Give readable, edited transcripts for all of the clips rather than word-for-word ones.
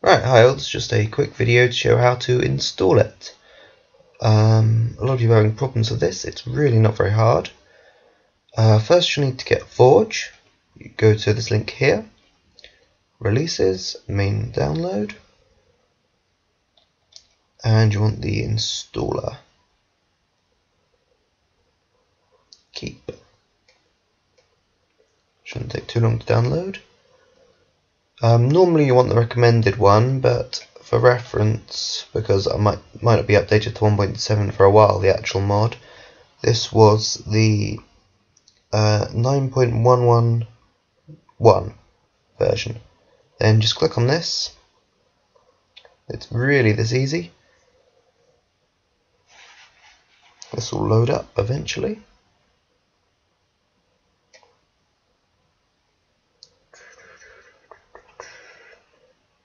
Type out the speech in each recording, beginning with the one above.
Right, hi all, it's just a quick video to show how to install it. A lot of you are having problems with this. It's really not very hard. First you need to get Forge. You go to this link here, Releases, Main Download, and you want the installer. Keep. Shouldn't take too long to download. Normally you want the recommended one, but for reference, because I might not be updated to 1.7 for a while, the actual mod, this was the 9.111 version. Then just click on this. It's really this easy. This will load up eventually.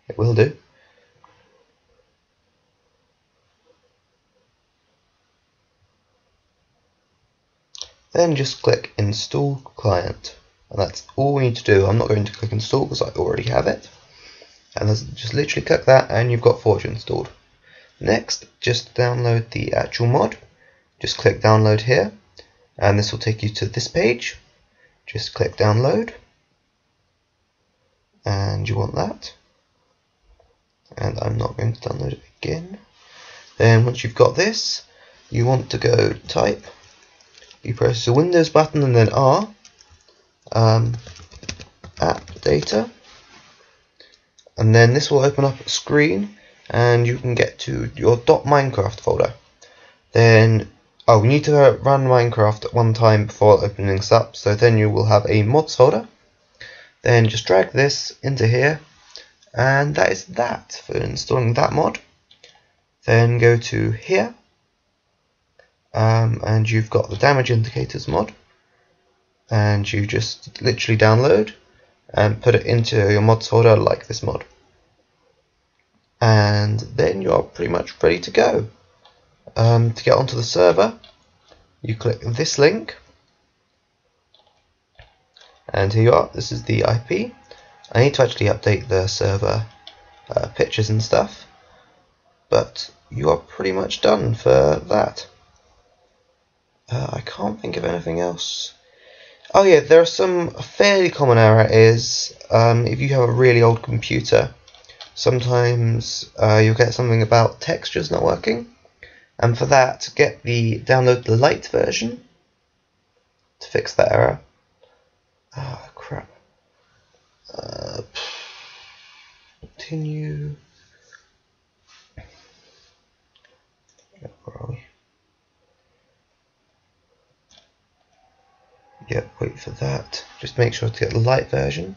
It will do. Then just click Install Client, and that's all we need to do. I'm not going to click Install because I already have it, and just literally click that and you've got Forge installed. Next, just download the actual mod. Just click Download here, and this will take you to this page. Just click Download, and you want that. And I'm not going to download it again. Then once you've got this, you want to go type, you press the Windows button and then R, app data, and then this will open up a screen and you can get to your .minecraft folder. Then we need to run Minecraft at one time before opening this up, so then you will have a mods folder. Then just drag this into here. And that is that for installing that mod. Then go to here, and you've got the damage indicators mod, and you just literally download and put it into your mods folder like this mod, and then you're pretty much ready to go. To get onto the server, you click this link, and here you are. This is the IP. I need to actually update the server pictures and stuff, but you are pretty much done for that. I can't think of anything else. Oh yeah, there are some fairly common errors. If you have a really old computer, sometimes you'll get something about textures not working, and for that, download the light version to fix that error. Oh crap. Continue. Where are we? Yep, wait for that. Just make sure to get the light version.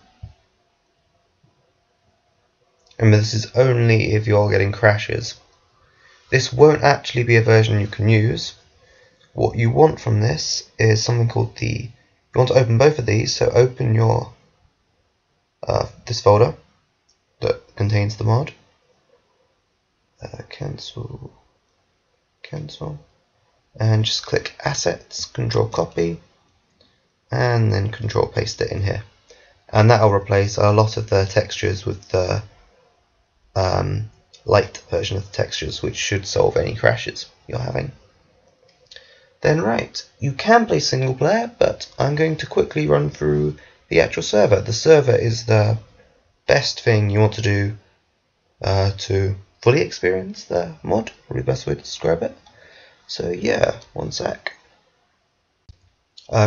Remember, this is only if you're getting crashes. This won't actually be a version you can use. What you want from this is something called the... You want to open both of these, so open your... this folder that contains the mod. Cancel, and just click Assets, Control Copy, and then Control Paste it in here, and that'll replace a lot of the textures with the light version of the textures, which should solve any crashes you're having. Then right, you can play single player, but I'm going to quickly run through the actual server. The server is the best thing you want to do to fully experience the mod, probably the best way to describe it. So yeah, one sec.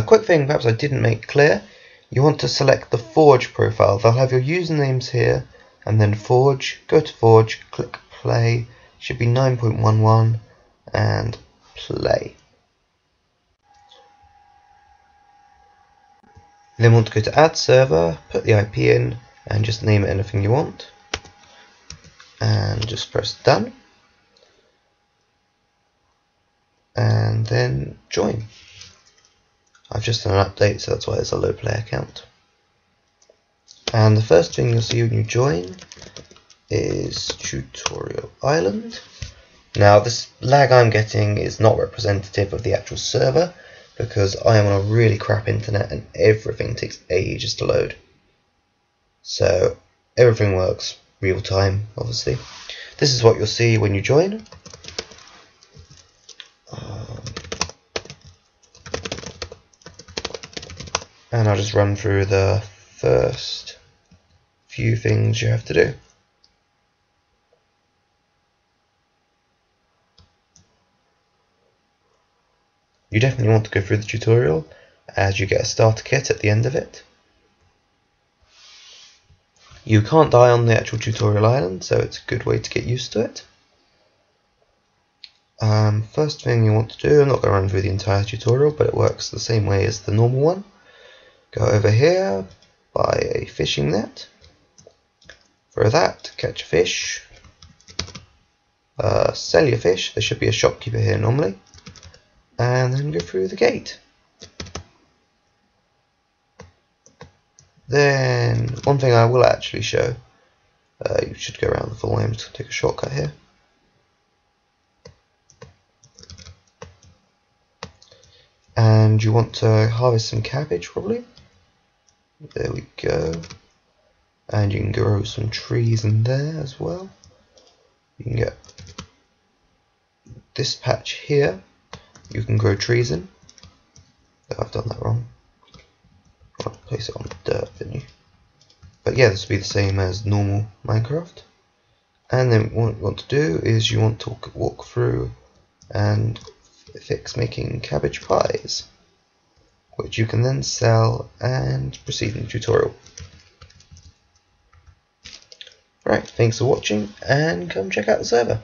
Quick thing perhaps I didn't make clear, you want to select the Forge profile. They'll have your usernames here, and then Forge, go to Forge, click play, should be 9.11, and play. Then want to go to Add Server, put the IP in, and just name it anything you want, and just press Done, and then Join. I've just done an update, so that's why it's a low player count. And the first thing you'll see when you join is Tutorial Island. Now this lag I'm getting is not representative of the actual server, because I am on a really crap internet and everything takes ages to load. So everything works real time, obviously. This is what you'll see when you join. And I'll just run through the first few things you have to do. You definitely want to go through the tutorial, as you get a starter kit at the end of it. You can't die on the actual tutorial island, so it's a good way to get used to it. First thing you want to do, I'm not going to run through the entire tutorial, but it works the same way as the normal one. Go over here, buy a fishing net. Throw that, catch a fish. Sell your fish, there should be a shopkeeper here normally. And then go through the gate. Then one thing I will actually show, you should go around the full way. I'm just going to take a shortcut here. And you want to harvest some cabbage probably. There we go. And you can grow some trees in there as well. You can get this patch here. You can grow trees in. Oh, I've done that wrong. I'll place it on the dirt, didn't you? But yeah, this will be the same as normal Minecraft. And then what you want to do is you want to walk through and fix making cabbage pies, which you can then sell and proceed in the tutorial. Right, thanks for watching and come check out the server.